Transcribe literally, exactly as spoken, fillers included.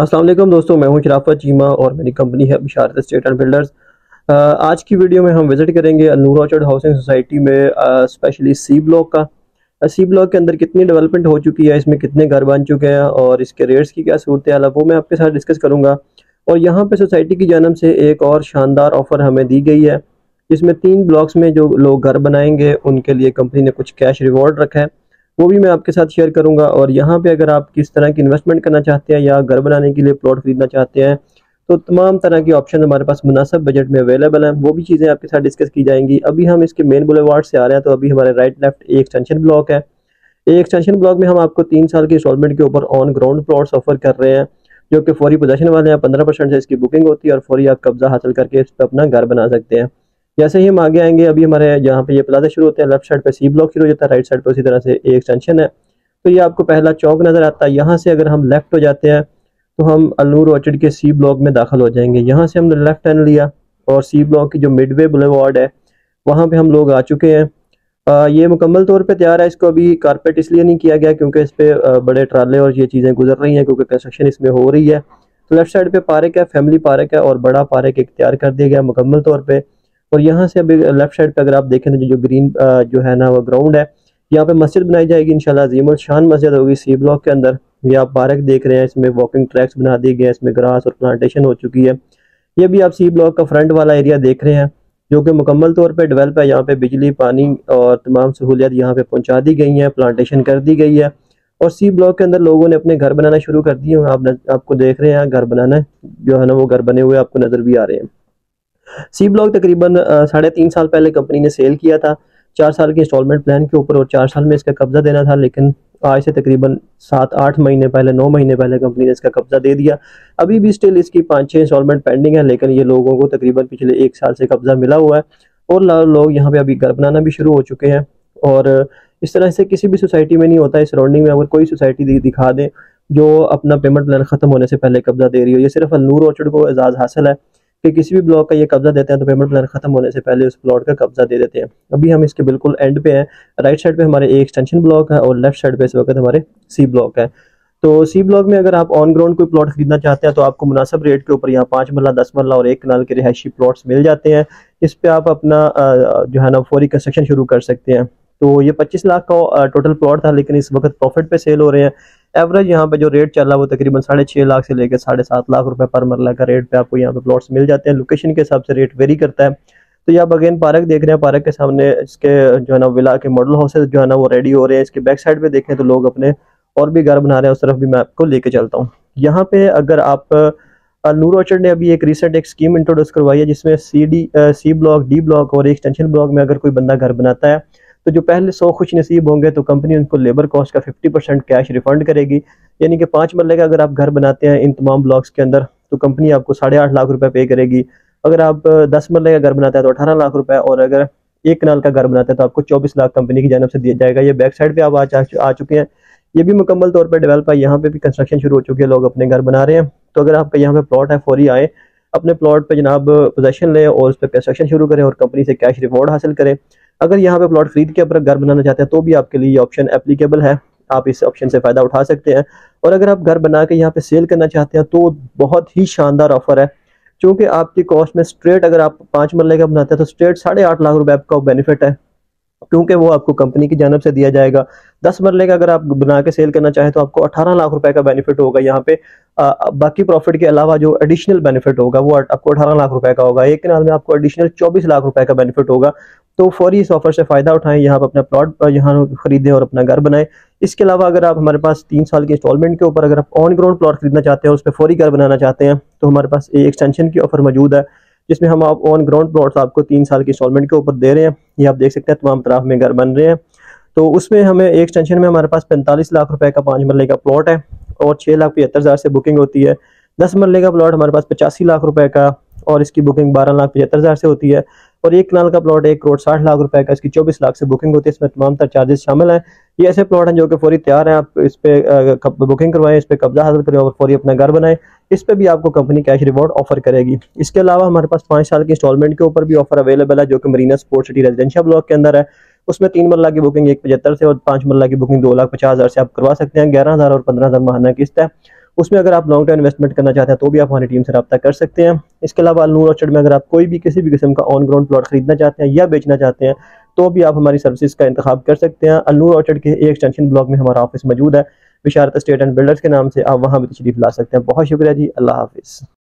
अस्सलाम वालेकुम दोस्तों, मैं हूं शराफत चीमा और मेरी कंपनी है बशारत एस्टेट एंड बिल्डर्स। आज की वीडियो में हम विज़िट करेंगे Al Noor orchard housing society में, स्पेशली सी ब्लॉक का। सी ब्लॉक के अंदर कितनी डेवलपमेंट हो चुकी है, इसमें कितने घर बन चुके हैं और इसके रेट्स की क्या सूरत हाल है, वो मैं आपके साथ डिस्कस करूँगा। और यहाँ पर सोसाइटी की जानिब से एक और शानदार ऑफ़र हमें दी गई है, जिसमें तीन ब्लॉक्स में जो लोग घर बनाएंगे उनके लिए कंपनी ने कुछ कैश रिवॉर्ड रखा है, वो भी मैं आपके साथ शेयर करूंगा। और यहाँ पे अगर आप किस तरह की इन्वेस्टमेंट करना चाहते हैं या घर बनाने के लिए प्लॉट खरीदना चाहते हैं, तो तमाम तरह के ऑप्शन हमारे पास मुनासिब बजट में अवेलेबल हैं, वो भी चीज़ें आपके साथ डिस्कस की जाएंगी। अभी हम इसके मेन बुलेवार्ड से आ रहे हैं, तो अभी हमारे राइट लेफ्ट एक एक्सटेंशन ब्लॉक है। एक एक्सटेंशन ब्लॉक में हम आपको तीन साल के इंस्टॉलमेंट के ऊपर ऑन ग्राउंड प्लॉट्स ऑफर कर रहे हैं, जो कि फौरी पोजेशन वाले हैं। पंद्रह परसेंट से इसकी बुकिंग होती है और फौरी आप कब्जा हासिल करके इस पर अपना घर बना सकते हैं। जैसे ही हम आगे आएंगे, अभी हमारे यहाँ पे ये प्लाजा शुरू होते हैं, लेफ्ट साइड पे सी ब्लॉक शुरू हो जाता है, राइट साइड पे उसी तरह से एक एक्सटेंशन है। तो ये आपको पहला चौक नज़र आता है। यहाँ से अगर हम लेफ्ट हो जाते हैं तो हम अल नूर ऑर्चर्ड के सी ब्लॉक में दाखिल हो जाएंगे। यहाँ से हमने लेफ्ट टर्न लिया और सी ब्लॉक की जो मिडवे बुलेवार्ड है वहाँ पर हम लोग आ चुके हैं। आ, ये मुकम्मल तौर पर तैयार है। इसको अभी कारपेट इसलिए नहीं किया गया क्योंकि इस पर बड़े ट्राले और ये चीज़ें गुजर रही हैं, क्योंकि कंस्ट्रक्शन इसमें हो रही है। तो लेफ्ट साइड पर पार्क है, फैमिली पार्क है और बड़ा पार्क इख्तियार कर दिया गया मुकम्मल तौर पर। और यहाँ से अभी लेफ्ट साइड पे अगर आप देखें तो जो ग्रीन जो है ना वो ग्राउंड है, यहाँ पे मस्जिद बनाई जाएगी इंशाल्लाह। अजीमुल शान मस्जिद होगी सी ब्लॉक के अंदर। ये आप पार्क देख रहे हैं, इसमें वॉकिंग ट्रैक्स बना दिए गए हैं, इसमें ग्रास और प्लांटेशन हो चुकी है। ये भी आप सी ब्लॉक का फ्रंट वाला एरिया देख रहे हैं जो कि मुकम्मल तौर पर डेवलप है। यहाँ पर बिजली, पानी और तमाम सहूलियत यहाँ पर पहुँचा दी गई हैं, प्लांटेशन कर दी गई है और सी ब्लॉक के अंदर लोगों ने अपने घर बनाना शुरू कर दिए हैं। आप आपको देख रहे हैं घर बनाना जो है ना वो घर बने हुए आपको नज़र भी आ रहे हैं। सी ब्लॉक तकरीबन साढ़े तीन साल पहले कंपनी ने सेल किया था, चार साल के इंस्टॉलमेंट प्लान के ऊपर, और चार साल में इसका कब्जा देना था। लेकिन आज से तकरीबन सात आठ महीने पहले, नौ महीने पहले कंपनी ने इसका कब्जा दे दिया। अभी भी स्टिल इसकी पाँच छः इंस्टॉलमेंट पेंडिंग है, लेकिन ये लोगों को तकरीबन पिछले एक साल से कब्जा मिला हुआ है और लोग यहाँ पे अभी घर बनाना भी शुरू हो चुके हैं। और इस तरह से किसी भी सोसाइटी में नहीं होता है। सराउंडिंग में अगर कोई सोसाइटी दिखा दें जो अपना पेमेंट प्लान खत्म होने से पहले कब्जा दे रही हो, ये सिर्फ अल नूर ऑर्चर्ड को एजाज़ हासिल है कि किसी भी ब्लॉक का ये कब्जा देते हैं तो पेमेंट प्लान खत्म होने से पहले उस प्लॉट का कब्जा दे देते हैं। अभी हम इसके बिल्कुल एंड पे हैं। राइट साइड पे हमारे ए एक्सटेंशन ब्लॉक है और लेफ्ट साइड पे इस वक्त हमारे सी ब्लॉक है। तो सी ब्लॉक में अगर आप ऑन ग्राउंड कोई प्लॉट खरीदना चाहते हैं तो आपको मुनासिब रेट के ऊपर यहाँ पाँच मरला, दस मरला और एक कनाल के रिहायशी प्लॉट्स मिल जाते हैं। इस पर आप अपना जो है ना फौरी कंस्ट्रक्शन शुरू कर सकते हैं। तो ये पच्चीस लाख का टोटल प्लॉट था, लेकिन इस वक्त प्रॉफिट पे सेल हो रहे हैं। एवरेज यहाँ पे जो रेट चल रहा है वो तकरीबन साढ़े छः लाख से लेकर साढ़े सात लाख रुपए पर मरला का रेट पे आपको यहाँ पे प्लॉट्स मिल जाते हैं। लोकेशन के हिसाब से रेट वेरी करता है। तो ये आप अगेन पार्क देख रहे हैं, पार्क के सामने इसके जो है ना विला के मॉडल हाउसेज जो है ना वो रेडी हो रहे हैं। इसके बैक साइड पर देखें तो लोग अपने और भी घर बना रहे हैं, उस तरफ भी मैं आपको लेके चलता हूँ। यहाँ पे अगर आप, अल नूर ऑर्चर्ड ने अभी एक रिसेंट एक स्कीम इंट्रोड्यूस करवाई है जिसमें C D C block, D block और एक्सटेंशन ब्लॉक में अगर कोई बंदा घर बनाता है तो जो पहले सौ खुश नसीब होंगे तो कंपनी उनको लेबर कॉस्ट का पचास परसेंट कैश रिफंड करेगी। यानी कि पाँच मरले का अगर आप घर बनाते हैं इन तमाम ब्लॉक्स के अंदर तो कंपनी आपको साढ़े आठ लाख रुपए पे करेगी। अगर आप दस मरले का घर बनाते हैं तो अठारह लाख रुपए और अगर एक कनाल का घर बनाते हैं तो आपको चौबीस लाख कंपनी की जानिब से दिया जाएगा। ये बैक साइड पर आप आ चुके हैं, ये भी मुकम्मल तौर पर डेवलप है। यहाँ पर भी कंस्ट्रक्शन शुरू हो चुकी है, लोग अपने घर बना रहे हैं। तो अगर आपका यहाँ पर प्लॉट है, फौरी आए, अपने प्लॉट पर जनाब पोजेशन लें और उस पर कंस्ट्रक्शन शुरू करें और कंपनी से कैश रिवॉर्ड हासिल करें। अगर यहाँ पे प्लॉट खरीद के अपना घर बनाना चाहते हैं तो भी आपके लिए ये ऑप्शन एप्लीकेबल है, आप इस ऑप्शन से फ़ायदा उठा सकते हैं। और अगर आप घर बना के यहाँ पे सेल करना चाहते हैं तो बहुत ही शानदार ऑफर है, क्योंकि आपकी कॉस्ट में स्ट्रेट अगर आप पाँच मरले का बनाते हैं तो स्ट्रेट साढ़े आठ लाख रुपए आपका बेनिफिट है, क्योंकि वो आपको कंपनी की जानिब से दिया जाएगा। दस मरले का अगर आप बना के सेल करना चाहें तो आपको अठारह लाख रुपए का बेनिफिट होगा। यहाँ पे आ, बाकी प्रॉफिट के अलावा जो एडिशनल बेनिफिट होगा वो आपको अठारह लाख रुपए का होगा। एक कनाल में आपको एडिशनल चौबीस लाख रुपए का बेनिफिट होगा। तो फौरी इस ऑफर से फ़ायदा उठाएं, यहाँ पर अपना प्लॉट यहाँ खरीदें और अपना घर बनाएं। इसके अलावा अगर आप, हमारे पास तीन साल के इंस्टॉलमेंट के ऊपर अगर आप ऑन ग्राउंड प्लॉट खरीदना चाहते हैं, उस पर फौरी घर बनाना चाहते हैं तो हमारे पास एक एक्सटेंशन की ऑफर मौजूद है जिसमें हम आप ऑन ग्राउंड प्लॉट्स आपको तीन साल के इंस्टॉलमेंट के ऊपर दे रहे हैं। ये आप देख सकते हैं तमाम तरफ में घर बन रहे हैं। तो उसमें हमें एक एक्सटेंशन में हमारे पास पैंतालीस लाख रुपए का पाँच मरले का प्लॉट है और छः लाख पचहत्तर हज़ार से बुकिंग होती है। दस मरले का प्लॉट हमारे पास पचासी लाख रुपए का और इसकी बुकिंग बारह लाख पचहत्तर हज़ार से होती है। और एक कनाल का प्लॉट एक करोड़ साठ लाख रुपए का, इसकी चौबीस लाख से बुकिंग होती है। इसमें तमाम तर चार्जेस शामिल हैं। ये ऐसे प्लॉट हैं जो कि फौरी तैयार हैं, आप इस पर बुकिंग करवाएं, इस पर कब्जा हासिल करें और फौरी अपना घर बनाएं। इस पर भी आपको कंपनी कैश रिवॉर्ड ऑफर करेगी। इसके अलावा हमारे पास पाँच साल के इंस्टॉलमेंट के ऊपर भी ऑफर अवेलेबल है जो कि Marina sports city residencia block के अंदर है। उसमें तीन मरला की बुकिंग एक पचहत्तर से और पाँच मरला की बुकिंग दो लाख पचास हज़ार से आप करवा सकते हैं। ग्यारह हज़ार और पंद्रह हज़ार महाना किस्त है। उसमें अगर आप लॉन्ग टर्म इन्वेस्टमेंट करना चाहते हैं तो भी आप हमारी टीम से रब्ता कर सकते हैं। इसके अलावा अल नूर ऑर्चर्ड में अगर आप कोई भी किसी भी किस्म का ऑन ग्राउंड प्लॉट खरीदना चाहते हैं या बेचना चाहते हैं तो भी आप हमारी सर्विसेज का इंतखाब कर सकते हैं। अल नूर ऑर्चर्ड के ए एक्सटेंशन ब्लॉक में हमारा ऑफिस मौजूद है बशारत एस्टेट एंड बिल्डर्स के नाम से, आप वहाँ भी तशरीफ ला सकते हैं। बहुत शुक्रिया जी, अल्लाह हाफिज़।